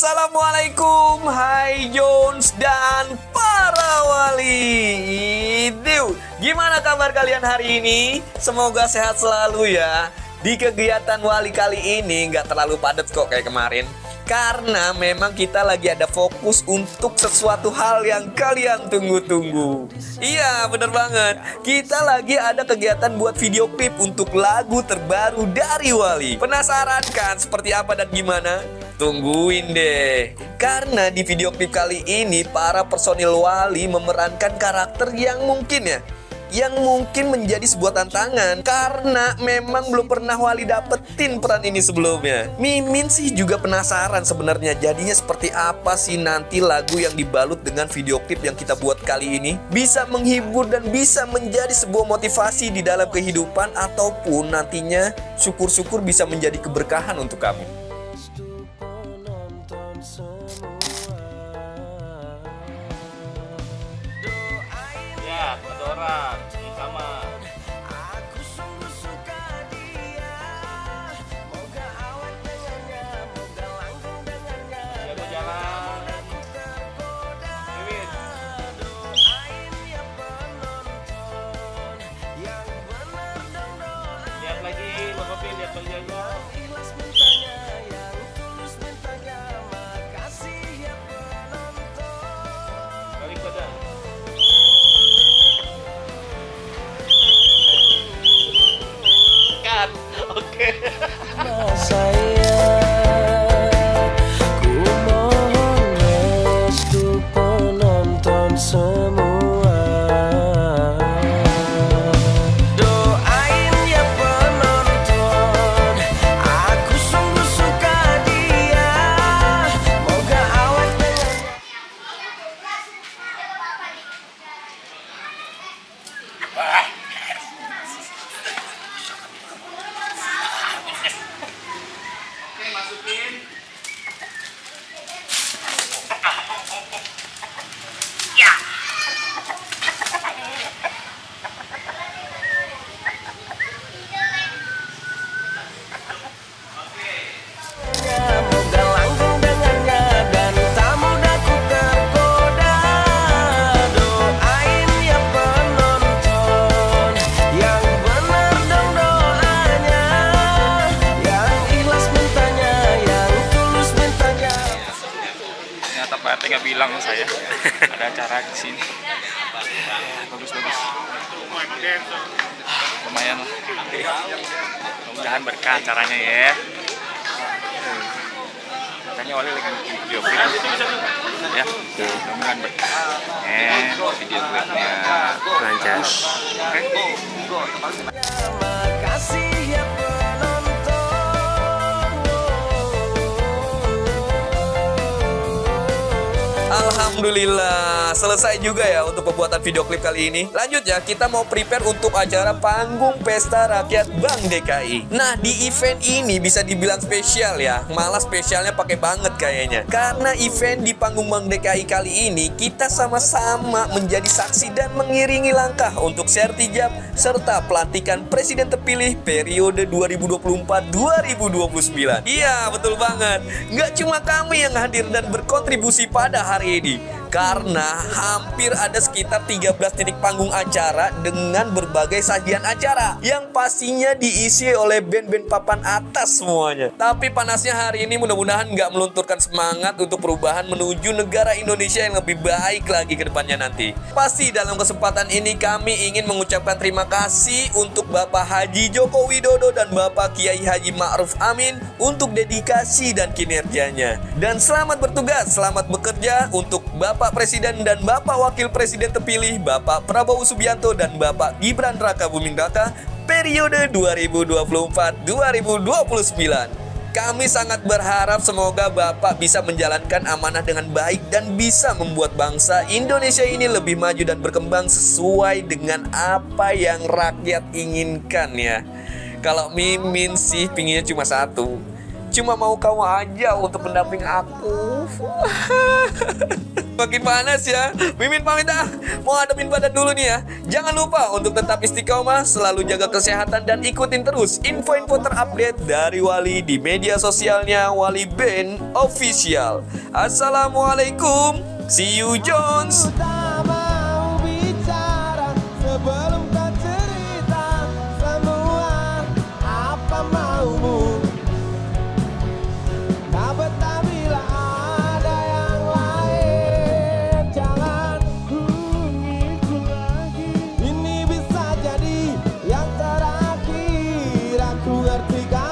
Assalamualaikum, hai Jones dan para wali. Gimana kabar kalian hari ini? Semoga sehat selalu ya. Di kegiatan wali kali ini nggak terlalu padat kok kayak kemarin, karena memang kita lagi ada fokus untuk sesuatu hal yang kalian tunggu-tunggu. Iya, bener banget. Kita lagi ada kegiatan buat video klip untuk lagu terbaru dari Wali. Penasaran kan seperti apa dan gimana? Tungguin deh. Karena di video klip kali ini para personil Wali memerankan karakter yang mungkin menjadi sebuah tantangan, karena memang belum pernah Wali dapetin peran ini sebelumnya. Mimin sih juga penasaran sebenarnya jadinya seperti apa sih nanti lagu yang dibalut dengan video klip yang kita buat kali ini. Bisa menghibur dan bisa menjadi sebuah motivasi di dalam kehidupan, ataupun nantinya syukur-syukur bisa menjadi keberkahan untuk kamu. Sama. Aku sungguh suka dia. Moga awet dengannya, moga langgeng dengannya. Jago jalan. Doain ya penonton yang benar dong doain. Lihat lagi, Bapak Pin, lihat Bang Jago. Ikhlas mintanya, yang tulus mintanya. Makasih ya penonton. Balik badan. Oke. Ku mohon restu penonton semua. Doain ya penonton. Aku sungguh suka dia. Moga awet. Nggak bilang saya ada acara di sini. Bagus-bagus. Lumayan lah. Mudah-mudahan berkah acaranya ya. Katanya Wali lagi video klip. Ya, mudah-mudahan berkah. Video klipnya lancar. Oke. Alhamdulillah, selesai juga ya untuk pembuatan video klip kali ini. Lanjut ya, kita mau prepare untuk acara Panggung Pesta Rakyat Bang DKI. Nah, di event ini bisa dibilang spesial ya. Malah spesialnya pakai banget kayaknya. Karena event di Panggung Bang DKI kali ini, kita sama-sama menjadi saksi dan mengiringi langkah untuk sertijab serta pelantikan presiden terpilih periode 2024-2029. Iya, betul banget. Nggak cuma kami yang hadir dan berkontribusi pada hari ini, karena hampir ada sekitar 13 titik panggung acara dengan berbagai sajian acara yang pastinya diisi oleh band-band papan atas semuanya. Tapi panasnya hari ini mudah-mudahan nggak melunturkan semangat untuk perubahan menuju negara Indonesia yang lebih baik lagi ke depannya nanti. Pasti dalam kesempatan ini kami ingin mengucapkan terima kasih untuk Bapak Haji Joko Widodo dan Bapak Kiai Haji Ma'ruf Amin untuk dedikasi dan kinerjanya. Dan selamat bertugas, selamat bekerja untuk Bapak Presiden dan Bapak Wakil Presiden terpilih Bapak Prabowo Subianto dan Bapak Gibran Rakabuming Raka periode 2024-2029. Kami sangat berharap semoga Bapak bisa menjalankan amanah dengan baik dan bisa membuat bangsa Indonesia ini lebih maju dan berkembang sesuai dengan apa yang rakyat inginkan ya. Kalau Mimin sih pinginnya cuma satu, cuma mau kamu aja untuk mendamping aku. makin panas ya. Mimin pamit dah, mau hadapin badan dulu nih ya. Jangan lupa untuk tetap istiqomah, selalu jaga kesehatan dan ikutin terus info-info terupdate dari Wali di media sosialnya Wali Band Official. Assalamualaikum, see you Jones. Aku ngerti kan.